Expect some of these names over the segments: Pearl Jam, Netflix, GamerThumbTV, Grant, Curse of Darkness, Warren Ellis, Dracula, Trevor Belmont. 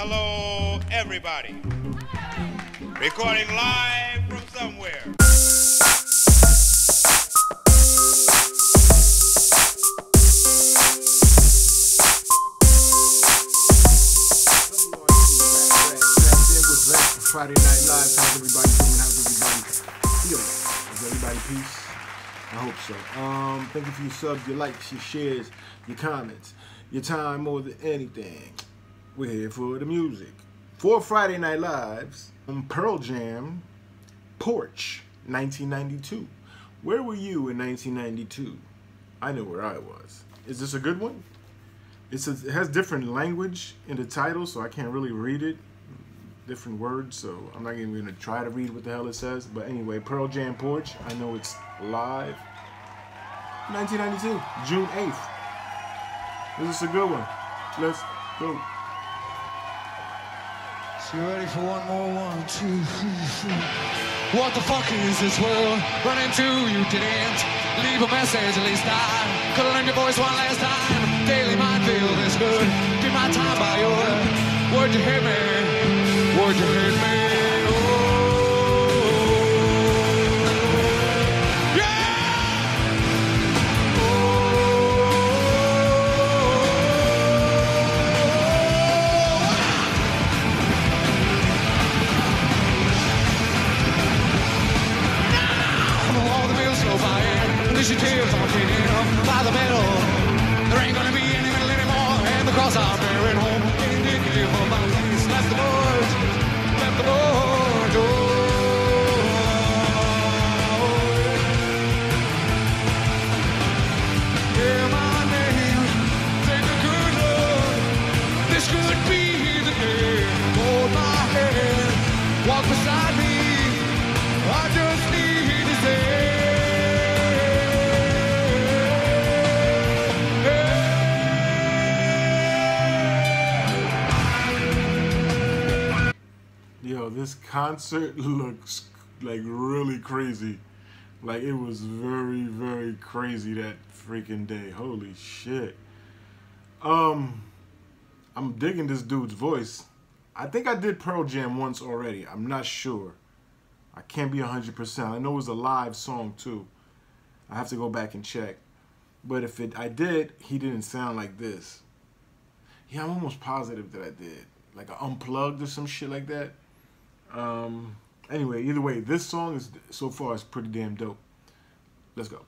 Hello, everybody. Recording live from somewhere. Friday Night Live. How's everybody doing? How's everybody feeling? Is everybody peace? I hope so. Thank you for your subs, your likes, your shares, your comments, your time more than anything. We're here for the music. For Friday Night Lives, Pearl Jam, Porch, 1992. Where were you in 1992? I know where I was. Is this a good one? It has different language in the title, so I can't really read it. Different words, so I'm not even going to try to read what the hell it says. But anyway, Pearl Jam, Porch. I know it's live. 1992, June 8th. This is a good one. Let's go. You ready for one more? 1, 2, 3, 4. What the fuck is this world running to? You didn't leave a message, at least I could learn your voice one last time. Daily minefield is good. Did my time by order. Would you hit me? Would you hit me? This concert looks like really crazy. Like, it was very, very crazy that freaking day. Holy shit. I'm digging this dude's voice. I think I did Pearl Jam once already. I'm not sure. I can't be 100%. I know it was a live song too. I have to go back and check. But if I did, he didn't sound like this. Yeah, I'm almost positive that I did. Like, I unplugged or some shit like that. Anyway, either way, this song is so far is pretty damn dope. Let's go.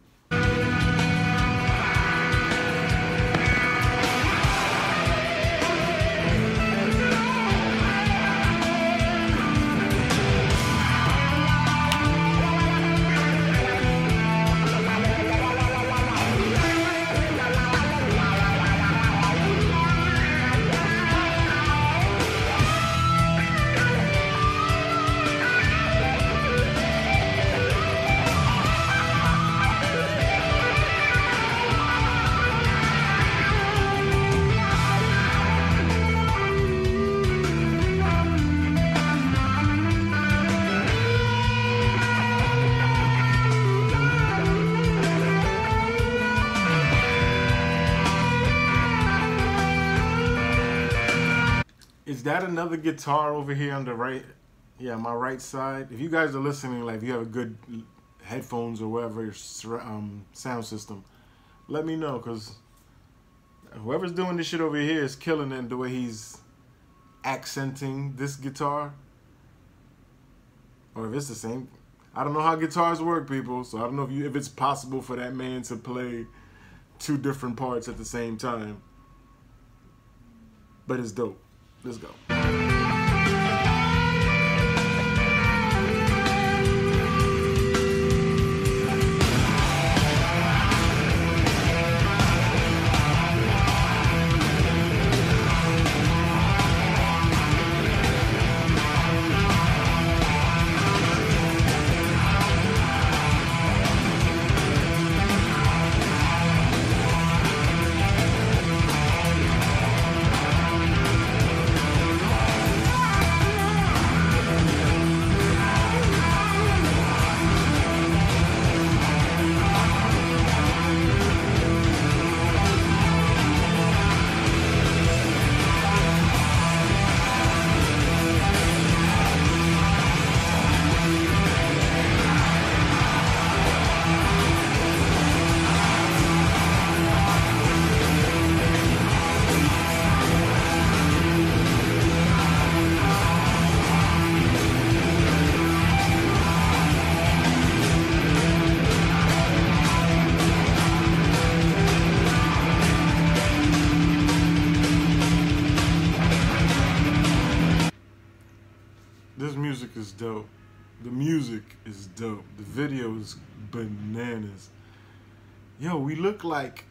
Is that another guitar over here on the right? Yeah, my right side. If you guys are listening, like, if you have a good headphones or whatever your sound system, let me know, because whoever's doing this shit over here is killing it the way he's accenting this guitar. Or if it's the same. I don't know how guitars work, people, so I don't know if it's possible for that man to play two different parts at the same time. But it's dope. Let's go. This music is dope. The music is dope. The video is bananas. Yo, we look like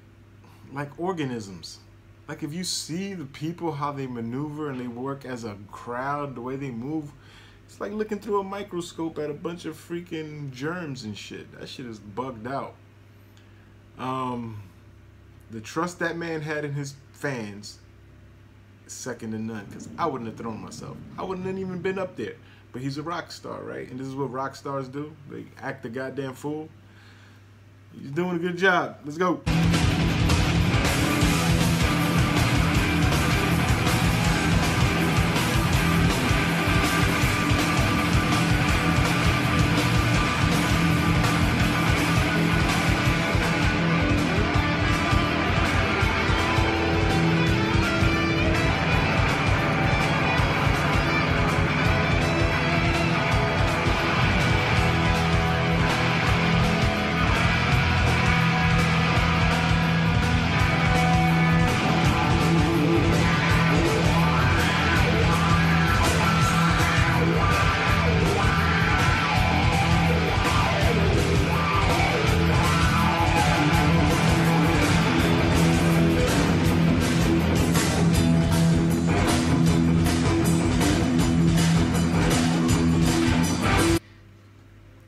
organisms. Like, if you see the people, how they maneuver and they work as a crowd, the way they move, it's like looking through a microscope at a bunch of freaking germs and shit. That shit is bugged out. The trust that man had in his fans is second to none, because I wouldn't have thrown myself. I wouldn't have even been up there. But he's a rock star, right? And this is what rock stars do. They act a goddamn fool. He's doing a good job. Let's go.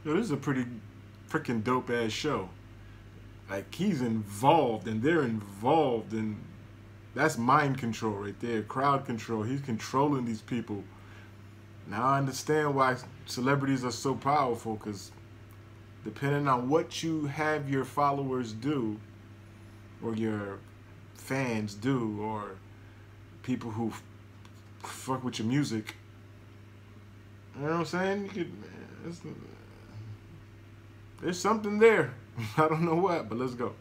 This is a pretty freaking dope ass show. Like, he's involved and they're involved, and that's mind control right there, crowd control. He's controlling these people. Now I understand why celebrities are so powerful, because depending on what you have your followers do, or your fans do, or people who fuck with your music, you know what I'm saying? You could, there's something there. I don't know what, but let's go.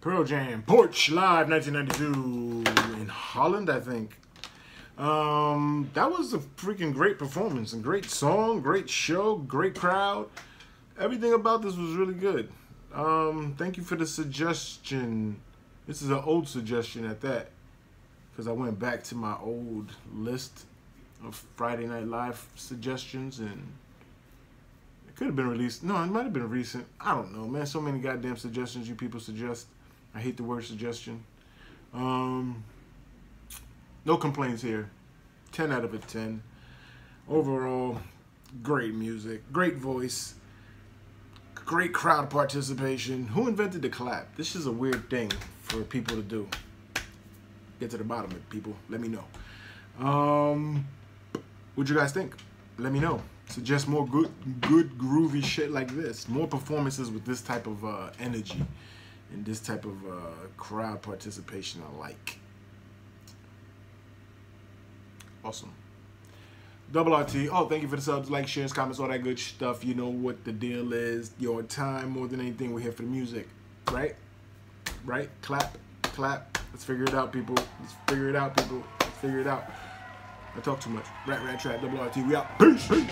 Pearl Jam, Porch Live 1992 in Holland, I think. That was a freaking great performance, and great song, great show, great crowd. Everything about this was really good. Thank you for the suggestion. This is an old suggestion at that, because I went back to my old list of Friday Night Live suggestions, and it could have been released. No, it might have been recent. I don't know, man. So many goddamn suggestions you people suggest. I hate the word suggestion. No complaints here. 10 out of a 10. Overall, great music, great voice, great crowd participation. Who invented the clap? This is a weird thing for people to do. Get to the bottom of it, people. Let me know. What'd you guys think? Let me know. Suggest more good groovy shit like this. More performances with this type of energy and this type of crowd participation I like. Awesome. Double RT. Oh, thank you for the subs, likes, shares, comments, all that good stuff. You know what the deal is. Your time more than anything. We're here for the music. Right? Right? Clap. Clap. Let's figure it out, people. Let's figure it out, people. Let's figure it out. I talk too much. Rat Trap. Double RT. We out. Peace.